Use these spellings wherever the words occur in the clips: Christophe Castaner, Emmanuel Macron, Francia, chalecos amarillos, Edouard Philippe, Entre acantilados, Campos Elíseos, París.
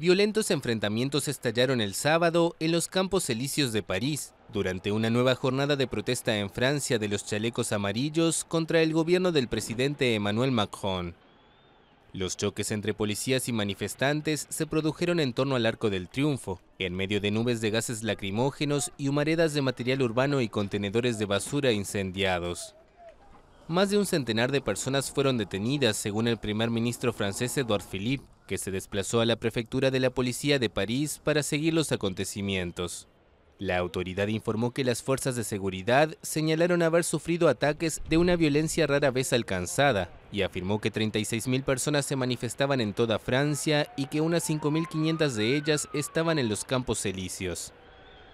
Violentos enfrentamientos estallaron el sábado en los Campos Elíseos de París, durante una nueva jornada de protesta en Francia de los chalecos amarillos contra el gobierno del presidente Emmanuel Macron. Los choques entre policías y manifestantes se produjeron en torno al Arco del Triunfo, en medio de nubes de gases lacrimógenos y humaredas de material urbano y contenedores de basura incendiados. Más de un centenar de personas fueron detenidas, según el primer ministro francés Edouard Philippe, que se desplazó a la prefectura de la policía de París para seguir los acontecimientos. La autoridad informó que las fuerzas de seguridad señalaron haber sufrido ataques de una violencia rara vez alcanzada y afirmó que 36.000 personas se manifestaban en toda Francia y que unas 5.500 de ellas estaban en los Campos Elíseos.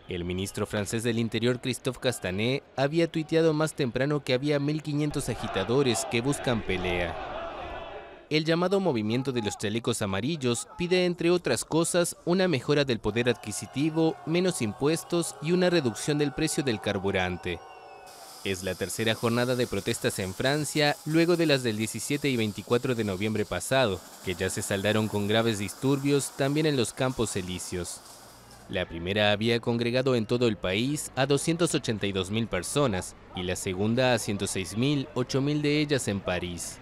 El ministro francés del Interior, Christophe Castaner, había tuiteado más temprano que había 1.500 agitadores que buscan pelea. El llamado movimiento de los chalecos amarillos pide, entre otras cosas, una mejora del poder adquisitivo, menos impuestos y una reducción del precio del carburante. Es la tercera jornada de protestas en Francia, luego de las del 17 y 24 de noviembre pasado, que ya se saldaron con graves disturbios también en los Campos Elíseos. La primera había congregado en todo el país a 282.000 personas y la segunda a 106.000, 8.000 de ellas en París.